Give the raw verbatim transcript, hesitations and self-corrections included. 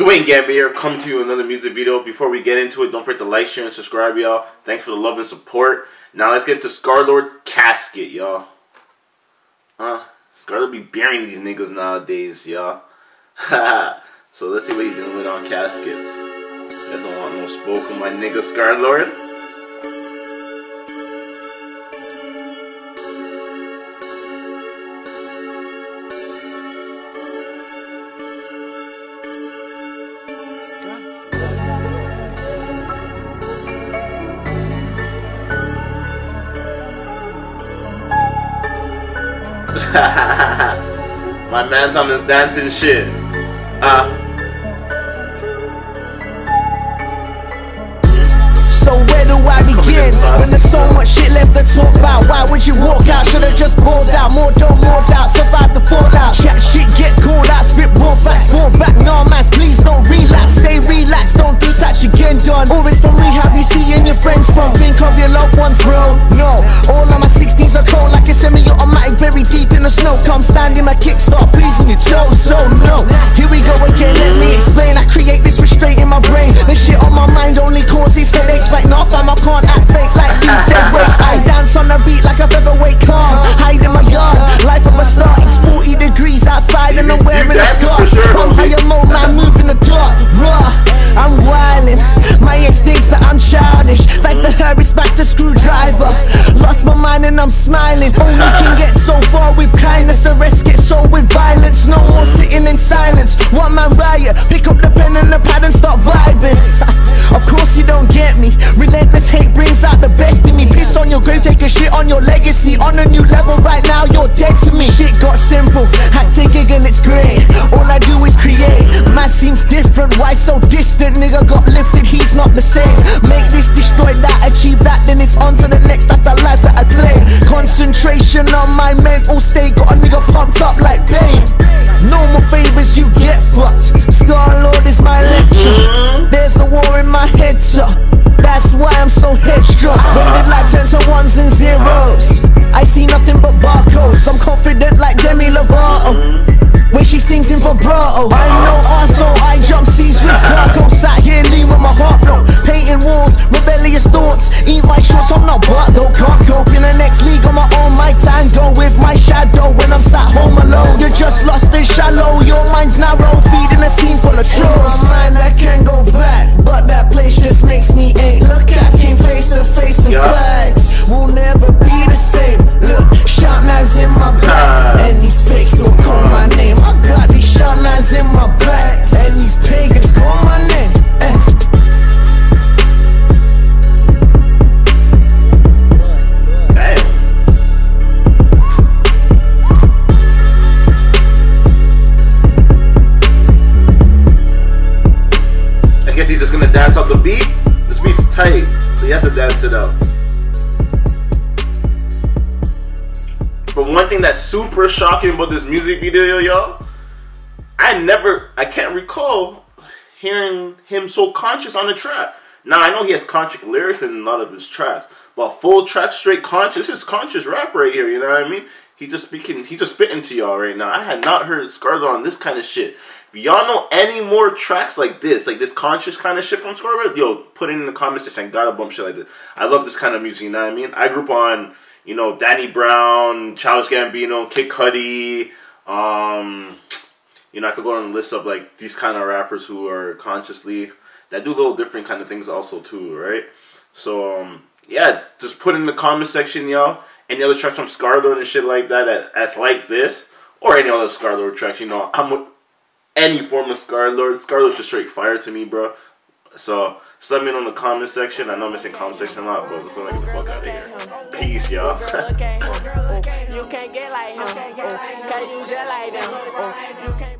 Dwayne Gambier coming to you with another music video. Before we get into it, don't forget to like, share, and subscribe, y'all. Thanks for the love and support. Now let's get into scarlxrd's casket, y'all. Huh? scarlxrd be burying these niggas nowadays, y'all. So let's see what he's doing with on caskets. You guys don't want no spoke on my nigga scarlxrd. My man's on his dancing shit. Uh. So where do I begin? When there's so much shit left to talk about, why would you walk out? Should've just pulled out. More dope, more doubt, survive the fallout. Chat shit, get called out, spit more facts, fall back. No mass, please don't relapse, stay relaxed, don't detach again, done. Always from rehab, you seeing your friends from. Think of your loved ones, bro. No, all of my sixteens are cold like a semi-automatic, buried deep in the snow. Come standing my kick, start pleasing your toes. So no, here we go again, let me explain. I create this restraint in my brain. The shit on my mind only causes headaches. Like nah fam, I can't act fake like these dead weights. I dance on the beat like a featherweight calm. Hide in my yard, life of a star. It's forty degrees outside and I'm wearing a scarf. I'm higher mode, man, move in the dark. Raw, I'm wildin'. My ex thinks that I'm childish. Thanks to her, it's back to screwdriver. Lost my mind and I'm smiling. Only can get so far with kindness, the rest gets so with violence. No more sitting in silence. One man riot, pick up the pen and the pad and start vibing. Of course you don't get me. Relentless hate brings out the best in me. Piss on your grave, take a shit on your legacy. On a new level right now, you're dead to me. Shit got simple, had to giggle, it's great. All I do is create. Man seems different, why so distant? Nigga got lifted, he's not the same. Make this, destroy that, achieve that, then it's on to the next. That's the life that I play. Concentration on my mental state, got a nigga pumped up like pain. No more favors, you get fucked. Scarlxrd is my lecture. There's a war in my head, sir. That's why I'm so headstrong. When did life turn to ones and zeros? I see nothing but barcodes. I'm confident like Demi Lovato when she sings in vibrato. I know arsehole, I jump seas with Clarko. Sat here lean with my heart flow. Painting walls, rebellious thoughts. Eat my shorts, I'm not bought though. Can't cope in the next league on my own. My tango with my shadow when I'm sat home alone. You're just lost and shallow. Your mind's narrow, feeding a scene full of trolls. In my mind I can't go back, but that place just makes me ache. Look, I came face to face with facts. We'll never be the same. Look, sharp knives in my back, and these fakes will call my name. I got these sharp knives in my back, and these pagans call my name. Eh. Damn. I guess he's just gonna dance off the beat. This beat's tight, so he has to dance it out. But one thing that's super shocking about this music video, y'all, I never, I can't recall hearing him so conscious on the track. Now, I know he has conscious lyrics in a lot of his tracks, but full track, straight conscious, this is conscious rap right here, you know what I mean? He's just speaking, he's just spitting to y'all right now. I had not heard scarlxrd on this kind of shit. If y'all know any more tracks like this, like this conscious kind of shit from scarlxrd, yo, put it in the comment section. I gotta bump shit like this. I love this kind of music, you know what I mean? I grew up on, you know, Danny Brown, Childish Gambino, Kid Cudi. Um, you know, I could go on a list of like these kind of rappers who are consciously that do little different kind of things also too, right? So um, yeah, just put in the comment section, y'all, any other tracks from scarlxrd and shit like that, that that's like this, or any other scarlxrd tracks. You know, I'm with any form of scarlxrd. scarlxrd's just straight fire to me, bro. So, just let me know in the comment section. I know I'm missing comment section a lot, but let's not get the fuck out of here. Peace, y'all. You can't get like him, cause you just like them.